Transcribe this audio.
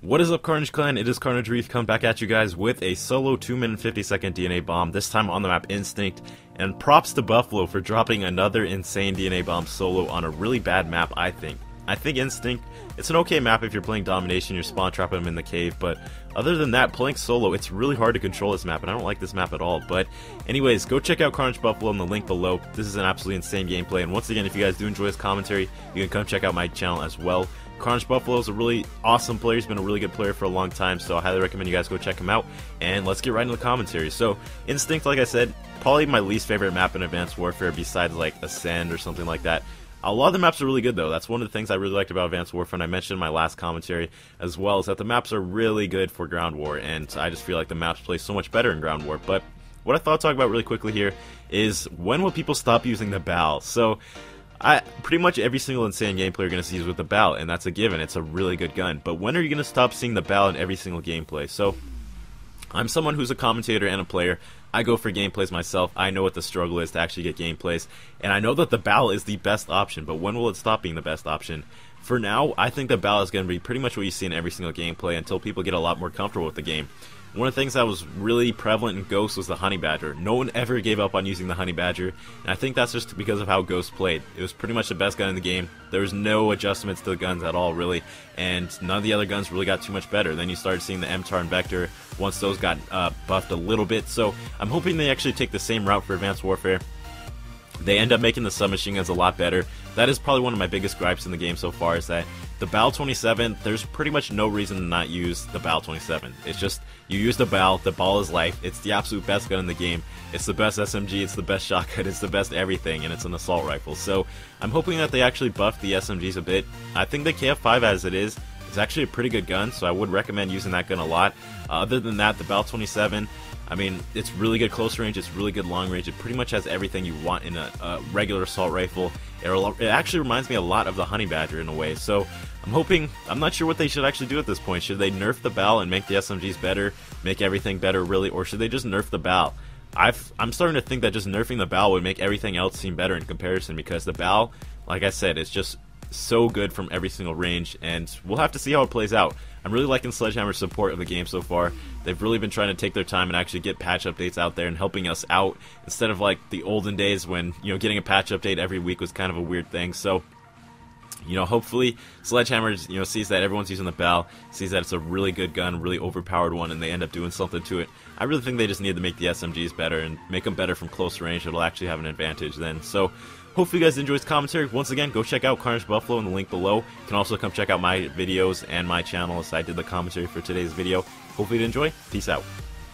What is up, Carnage Clan? It is Carnage Reef coming back at you guys with a solo 2-minute 50-second DNA bomb, this time on the map Instinct, and props to Buffalo for dropping another insane DNA bomb solo on a really bad map, I think. Instinct, it's an okay map if you're playing Domination, you're spawn trapping them in the cave, but other than that, playing solo, it's really hard to control this map, and I don't like this map at all. But anyways, go check out Carnage Buffalo in the link below. This is an absolutely insane gameplay, and once again, if you guys do enjoy this commentary, you can come check out my channel as well. Carnage Buffalo is a really awesome player. He's been a really good player for a long time, so I highly recommend you guys go check him out, and let's get right into the commentary. So, Instinct, like I said, probably my least favorite map in Advanced Warfare besides, like, Ascend or something like that. A lot of the maps are really good, though. That's one of the things I really liked about Advanced Warfare, and I mentioned in my last commentary as well, is that the maps are really good for Ground War, and I just feel like the maps play so much better in Ground War. But what I thought I'd talk about really quickly here is, when will people stop using the BAL? So, pretty much every single insane gameplay you're going to see is with the BAL, and that's a given. It's a really good gun. But when are you going to stop seeing the BAL in every single gameplay? So, I'm someone who's a commentator and a player. I go for gameplays myself. I know what the struggle is to actually get gameplays, and I know that the BAL is the best option, but when will it stop being the best option? For now, I think the BAL is going to be pretty much what you see in every single gameplay until people get a lot more comfortable with the game. One of the things that was really prevalent in Ghost was the Honey Badger. No one ever gave up on using the Honey Badger, and I think that's just because of how Ghost played. It was pretty much the best gun in the game. There was no adjustments to the guns at all, really, and none of the other guns really got too much better. Then you started seeing the MTAR and Vector once those got buffed a little bit, so I'm hoping they actually take the same route for Advanced Warfare. They end up making the submachine guns a lot better. That is probably one of my biggest gripes in the game so far, is that the BAL-27, there's pretty much no reason to not use the BAL-27. It's just, you use the BAL is life, it's the absolute best gun in the game, it's the best SMG, it's the best shotgun, it's the best everything, and it's an assault rifle. So, I'm hoping that they actually buff the SMGs a bit. I think the KF5 as it is, it's actually a pretty good gun, so I would recommend using that gun a lot. Other than that, the BAL-27, I mean, it's really good close range, it's really good long range, it pretty much has everything you want in a regular assault rifle. It actually reminds me a lot of the Honey Badger in a way, so I'm hoping, I'm not sure what they should actually do at this point. Should they nerf the BAL and make the SMGs better, make everything better really, or should they just nerf the BAL? I'm starting to think that just nerfing the BAL would make everything else seem better in comparison, because the BAL, like I said, it's just so good from every single range, and we'll have to see how it plays out. I'm really liking Sledgehammer's support of the game so far. They've really been trying to take their time and actually get patch updates out there and helping us out, instead of like the olden days when, you know, getting a patch update every week was kind of a weird thing. So, you know, hopefully Sledgehammer, you know, sees that everyone's using the BAL, sees that it's a really good gun, really overpowered one, and they end up doing something to it. I really think they just need to make the SMGs better and make them better from close range. It'll actually have an advantage then. So, hopefully you guys enjoyed this commentary. Once again, go check out Carnage Buffalo in the link below. You can also come check out my videos and my channel as I did the commentary for today's video. Hopefully you enjoy. Peace out.